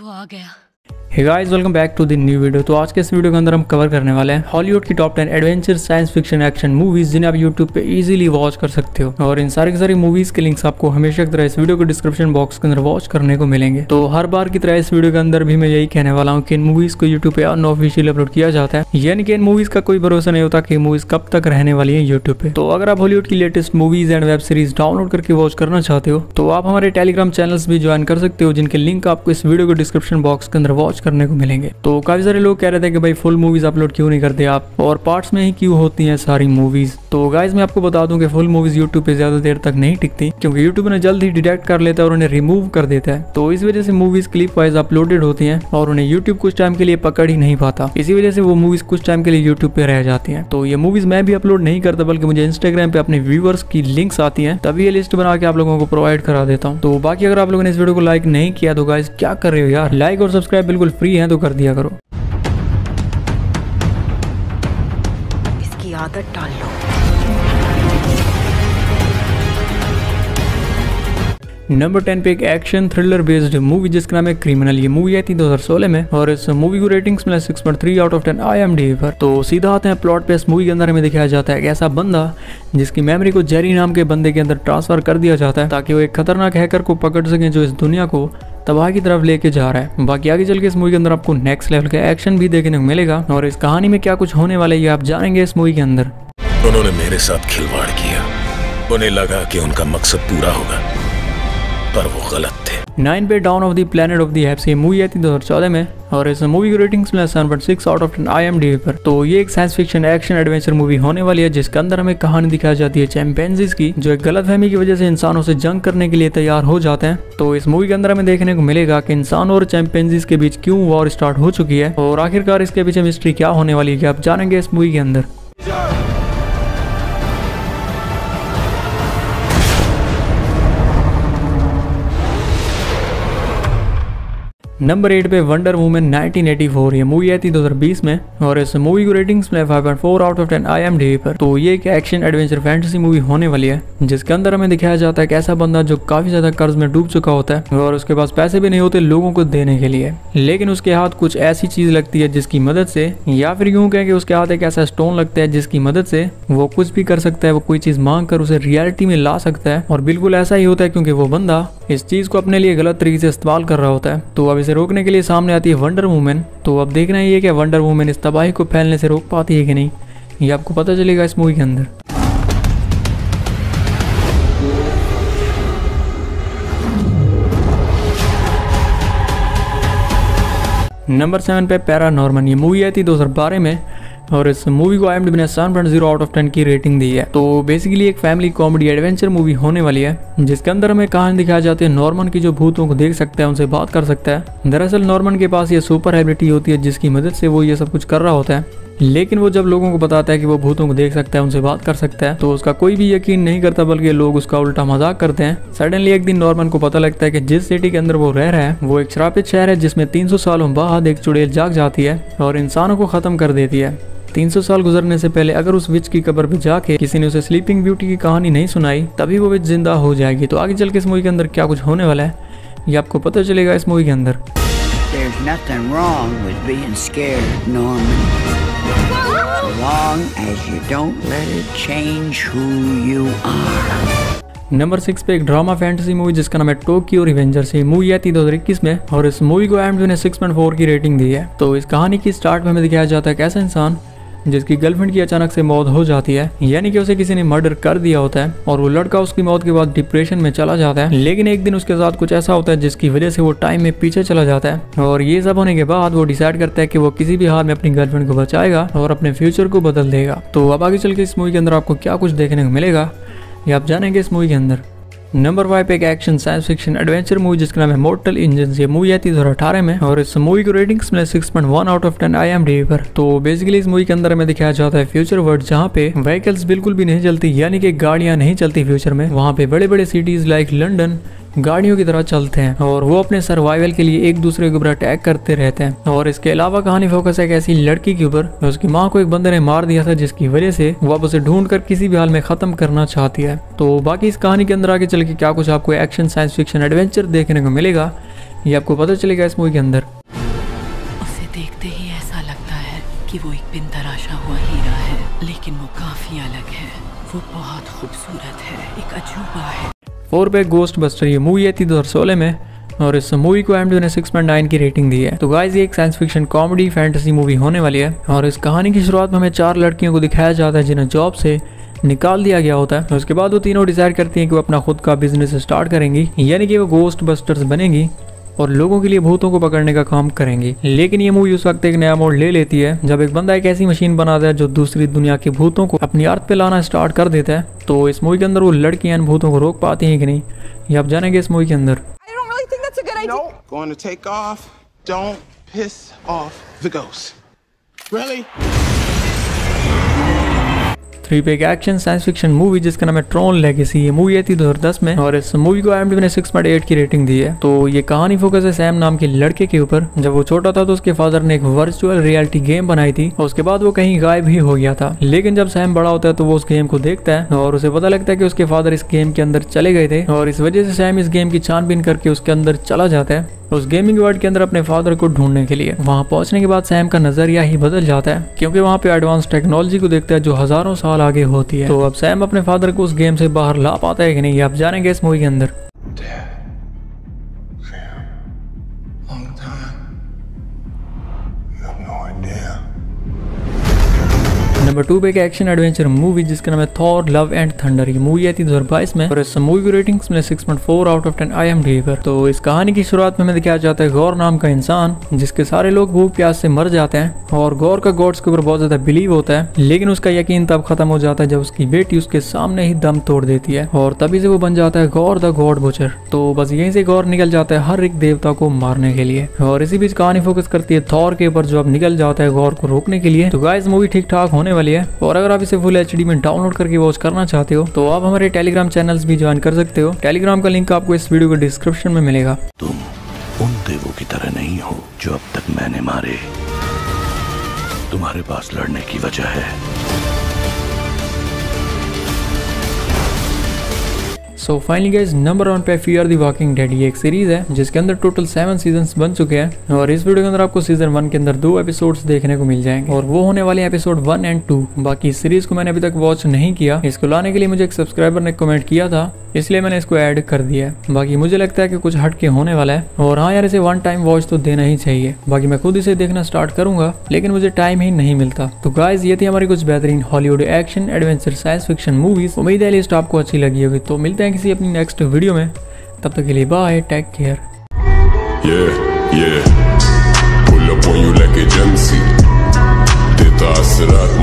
वो आ गया। Hey guys, welcome back to the new video. तो आज के इस वीडियो के अंदर हम कवर करने वाले हैं हॉलीवुड की top 10 adventure science fiction action movies जिन्हें आप YouTube पे इजीली वॉच कर सकते हो। और इन सारी की सारी मूवीज के लिंक्स आपको हमेशा की तरह इस वीडियो के डिस्क्रिप्शन बॉक्स के अंदर वॉच करने को मिलेंगे। तो हर बार की तरह इस वीडियो के अंदर भी मैं यही कहने वाला हूँ कि इन मूवीज को YouTube पे अनऑफिशियली अपलोड किया जाता है, यानी कि इन मूवीज का कोई भरोसा नहीं होता कि मूवीज कब तक रहने वाली है YouTube पे। तो अगर आप हॉलीवुड की latest movies and web series download करके वॉच करना चाहते हो तो आप हमारे टेलीग्राम चैनल्स भी ज्वाइन कर सकते हो, जिनके लिंक आपको इस वीडियो के डिस्क्रिप्शन बॉक्स के अंदर वॉच करने को मिलेंगे। तो काफी सारे लोग कह रहे थे कि भाई फुल मूवीज अपलोड क्यों नहीं करते आप, और पार्ट्स में ही क्यों होती हैं सारी मूवीज। तो गाइस, मैं आपको बता दूं कि फुल मूवीज YouTube पे ज्यादा देर तक नहीं टिकती, क्योंकि YouTube ने जल्द ही डिटेक्ट कर लेता है और उन्हें रिमूव कर देता है। तो इस वजह से मूवीज क्लिप वाइज अपलोडेड होती हैं और उन्हें YouTube कुछ टाइम के लिए पकड़ ही नहीं पाता। इसी वजह से वो मूवीज कुछ टाइम के लिए YouTube पे रह जाती है। तो ये मूवीज मैं भी अपलोड नहीं करता, बल्कि मुझे Instagram पे अपने व्यूअर्स की लिंक्स आती है, तभी ये लिस्ट बना के आप लोगों को प्रोवाइड करा देता हूँ। तो बाकी अगर आप लोगों ने इस वीडियो को लाइक नहीं किया तो गाइस क्या कर रहे हो यार, लाइक और सब्सक्राइब बिल्कुल फ्री है तो कर दिया करो। इसकी आदत डाल लो। नंबर 10 पे एक एक्शन थ्रिलर बेस्ड मूवी जिसका नाम है क्रिमिनल। ये मूवी आई थी 2016 में और इस मूवी को रेटिंग्स मिला 6.3 आउट ऑफ 10 IMDb पर। तो सीधा आते हैं प्लॉट पे। इस मूवी के अंदर हमें दिखाया जाता है एक ऐसा बंदा जिसकी मेमोरी को जेरी नाम के बंदे के अंदर ट्रांसफर कर दिया जाता है, ताकि वो एक खतरनाक हैकर को पकड़ सके जो इस दुनिया को तबाह की तरफ लेके जा रहा है। बाकी आगे चल के इस मूवी के अंदर आपको नेक्स्ट लेवल का एक्शन भी देखने को मिलेगा, और इस कहानी में क्या कुछ होने वाला है ये आप जानेंगे इस मूवी के अंदर। उन्होंने मेरे साथ खिलवाड़ किया, उन्हें लगा कि उनका मकसद पूरा होगा, पर वो गलत थे। 9 पे dawn of the planet of the apes. ये मूवी आई थी 2014 में और इस मूवी की रेटिंग्स में 7.6 आउट ऑफ 10 IMDb पर। तो ये एक science fiction action adventure movie होने वाली है, जिसके अंदर हमें कहानी दिखाई जाती है चैंपियंस की, जो एक गलतफहमी की वजह से इंसानों से जंग करने के लिए तैयार हो जाते हैं। तो इस मूवी के अंदर हमें देखने को मिलेगा कि इंसानों और चैंपियंस के बीच क्यों वॉर स्टार्ट हो चुकी है, और आखिरकार इसके पीछे मिस्ट्री क्या होने वाली है आप जानेंगे इस मूवी के अंदर। नंबर 8 पे वंडर वुमेन 1984। ये मूवी आई थी 2020 में और इस मूवी को रेटिंग्स में 5.4 आउट ऑफ 10 IMDb पर। तो ये एक एक्शन एडवेंचर फैंटेसी मूवी होने वाली है, जिसके अंदर हमें दिखाया जाता है एक ऐसा बंदा जो काफी ज्यादा कर्ज में डूब चुका होता है और उसके पास पैसे भी नहीं होते लोगों को देने के लिए, लेकिन उसके हाथ कुछ ऐसी चीज लगती है जिसकी मदद से, या फिर यूँ कहें कि उसके हाथ एक ऐसा स्टोन लगता है जिसकी मदद से वो कुछ भी कर सकता है, वो कोई चीज मांग कर उसे रियलिटी में ला सकता है। और बिल्कुल ऐसा ही होता है, क्योंकि वो बंदा इस चीज को अपने लिए गलत तरीके से इस्तेमाल कर रहा होता है। तो अब इसे रोकने के लिए सामने आती है वंडर वुमेन। तो अब देखना ही है कि वंडर वुमेन इस तबाही को फैलने से रोक पाती है कि नहीं, ये आपको पता चलेगा इस मूवी के अंदर। नंबर 7 पे पैरानॉर्मन। ये मूवी आई थी 2012 में और इस मूवी को IMDb ने 7.0 आउट ऑफ 10 की रेटिंग दी है। तो बेसिकली एक फैमिली कॉमेडी एडवेंचर मूवी होने वाली है, जिसके अंदर हमें कहानी दिखाई जाती है नॉर्मन की, जो भूतों को देख सकता है, उनसे बात कर सकता है। दरअसल नॉर्मन के पास ये सुपर एबिलिटी होती है जिसकी मदद से वो ये सब कुछ कर रहा होता है, लेकिन वो जब लोगों को बताता है कि वो भूतों को देख सकता है, उनसे बात कर सकता है, तो उसका कोई भी यकीन नहीं करता, बल्कि लोग उसका उल्टा मजाक करते हैं। सडनली एक दिन नॉर्मन को पता लगता है कि जिस सिटी के अंदर वो रह रहा है वो एक श्रापित शहर है, जिसमें 300 सालों बाद एक चुड़ैल जाग जाती है और इंसानों को खत्म कर देती है। 300 साल गुजरने से पहले अगर उस विच की कब्र पे जाके किसी ने उसे स्लीपिंग ब्यूटी की कहानी नहीं सुनाई, तभी वो विच जिंदा हो जाएगी। तो आगे चल के इस मूवी के अंदर क्या कुछ होने वाला है ये आपको पता चलेगा इस मूवी के अंदर। नंबर 6 पे एक ड्रामा फैंटेसी मूवी जिसका नाम है टोक्यो रिवेंजर्स। ये मूवी आई थी 2021 में और इस मूवी को IMDb ने 6.4 की रेटिंग दी है। तो इस कहानी की स्टार्ट में हमें दिखाया जाता है एक ऐसा इंसान जिसकी गर्लफ्रेंड की अचानक से मौत हो जाती है, यानी कि उसे किसी ने मर्डर कर दिया होता है, और वो लड़का उसकी मौत के बाद डिप्रेशन में चला जाता है। लेकिन एक दिन उसके साथ कुछ ऐसा होता है जिसकी वजह से वो टाइम में पीछे चला जाता है, और ये सब होने के बाद वो डिसाइड करता है कि वो किसी भी हाल में अपनी गर्लफ्रेंड को बचाएगा और अपने फ्यूचर को बदल देगा। तो अब आगे चल के इस मूवी के अंदर आपको क्या कुछ देखने को मिलेगा ये आप जानेंगे इस मूवी के अंदर। नंबर 5 एक action science fiction adventure movie जिसका नाम है मॉर्टल इंजिन्स। ये मूवी आई थी 2018 में और इस मूवी को रेटिंग्स में 6.1 आउट ऑफ 10 IMDb पर। तो बेसिकली इस मूवी के अंदर हमें दिखाया जाता है फ्यूचर वर्ल्ड, जहाँ पे व्हीकल्स बिल्कुल भी नहीं चलती, यानी कि गाड़ियाँ नहीं चलती फ्यूचर में। वहाँ पे बड़े बड़े सिटीज लाइक लंदन गाड़ियों की तरह चलते हैं और वो अपने सर्वाइवल के लिए एक दूसरे के ऊपर अटैक करते रहते हैं। और इसके अलावा कहानी फोकस है एक ऐसी लड़की के ऊपर, उसकी माँ को एक बंदे ने मार दिया था, जिसकी वजह से वो अब उसे ढूंढ कर किसी भी हाल में खत्म करना चाहती है। तो बाकी इस कहानी के अंदर आगे चल के क्या कुछ आपको एक्शन साइंस फिक्शन एडवेंचर देखने को मिलेगा ये आपको पता चलेगा इस मूवी के अंदर। उसे देखते ही ऐसा लगता है कि वो एक बिन तराशा हुआ हीरा है, लेकिन वो काफी अलग है, वो बहुत खूबसूरत है, एक अजूबा है। 4 घोस्टबस्टर ये मूवी आई थी 2016 में और इस मूवी को IMDb ने 6.9 की रेटिंग दी है। तो गाइस ये एक science fiction comedy fantasy movie होने वाली है और इस कहानी की शुरुआत में हमें 4 लड़कियों को दिखाया जाता है जिन्हें जॉब से निकाल दिया गया होता है। तो उसके बाद वो तीनों डिसाइड करती हैं कि वो अपना खुद का बिजनेस स्टार्ट करेंगी, यानी कि वो घोस्टबस्टर्स बनेंगी और लोगों के लिए भूतों को पकड़ने का काम करेंगी। लेकिन ये मूवी उस वक्त एक नया मोड़ ले लेती है जब एक बंदा एक ऐसी मशीन बनाता है जो दूसरी दुनिया के भूतों को अपनी अर्थ पे लाना स्टार्ट कर देता है। तो इस मूवी के अंदर वो लड़कियां इन भूतों को रोक पाती हैं कि नहीं, ये आप जानेंगे इस मूवी के अंदर। पे एक एक्शन साइंस फिक्शन मूवी जिसका नाम है ट्रॉन लेगेसी। ये मूवी आई थी 2010 में और इस मूवी को IMDb ने 6.8 की रेटिंग दी है। तो ये कहानी फोकस है सैम नाम के लड़के के ऊपर। जब वो छोटा था तो उसके फादर ने एक वर्चुअल रियलिटी गेम बनाई थी और उसके बाद वो कहीं गायब ही हो गया था। लेकिन जब सैम बड़ा होता है तो वो उस गेम को देखता है और उसे पता लगता है कि उसके फादर इस गेम के अंदर चले गए थे और इस वजह से सैम इस गेम की छानबीन करके उसके अंदर चला जाता है उस गेमिंग वर्ल्ड के अंदर अपने फादर को ढूंढने के लिए। वहां पहुंचने के बाद सैम का नजरिया ही बदल जाता है क्योंकि वहां पे एडवांस टेक्नोलॉजी को देखता है जो हजारों साल आगे होती है। तो अब सैम अपने फादर को उस गेम से बाहर ला पाता है कि नहीं, आप जानेंगे इस मूवी के अंदर। नंबर 2 पे एक एक्शन एडवेंचर मूवी जिसका नाम है थॉर लव एंड थंडर। ये मूवी आई थी 2022 में और इस मूवी की रेटिंग्स में 6.4/10 IMDb पर। तो इस कहानी की शुरुआत में हमें दिखाया जाता है गौर नाम का इंसान जिसके सारे लोग भूख प्यास से मर जाते हैं और गौर का गॉड्स के ऊपर बहुत ज्यादा बिलीव होता है। लेकिन उसका यकीन तब खत्म हो जाता है जब उसकी बेटी उसके सामने ही दम तोड़ देती है और तभी से वो बन जाता है गौर द गॉड बुचर। तो बस यहीं से गौर निकल जाता है हर एक देवता को मारने के लिए और इसी बीच कहानी फोकस करती है थॉर के ऊपर जो अब निकल जाता है गौर को रोकने के लिए। तो गाइस मूवी ठीक ठाक होने वाली है और अगर आप इसे फुल HD में डाउनलोड करके वॉच करना चाहते हो तो आप हमारे टेलीग्राम चैनल्स भी ज्वाइन कर सकते हो। टेलीग्राम का लिंक आपको इस वीडियो के डिस्क्रिप्शन में मिलेगा। तुम उन देवों की तरह नहीं हो जो अब तक मैंने मारे, तुम्हारे पास लड़ने की वजह है। सो फाइनली गाइस नंबर 1 पे फियर द वॉकिंग डेड। ये एक सीरीज है जिसके अंदर टोटल 7 सीजन्स बन चुके हैं और इस वीडियो के अंदर आपको सीजन 1 के अंदर 2 एपिसोड्स देखने को मिल जाएंगे और वो होने वाले एपिसोड 1 और 2। बाकी इस सीरीज को मैंने अभी तक वॉच नहीं किया, इसको लाने के लिए मुझे एक सब्सक्राइबर ने कमेंट किया था इसलिए मैंने इसको ऐड कर दिया है। बाकी मुझे लगता है कि कुछ हटके होने वाला है और हाँ यार इसे 1 टाइम वॉच तो देना ही चाहिए। बाकी मैं खुद इसे देखना स्टार्ट करूंगा लेकिन मुझे टाइम ही नहीं मिलता। तो गाइज ये थी हमारी कुछ बेहतरीन Hollywood action adventure science fiction movies. उम्मीद है लिस्ट आपको अच्छी लगी होगी। तो मिलते हैं किसी अपनी नेक्स्ट वीडियो में, तब तक के लिए bye, take care. Pull up on you like agency देता असरार।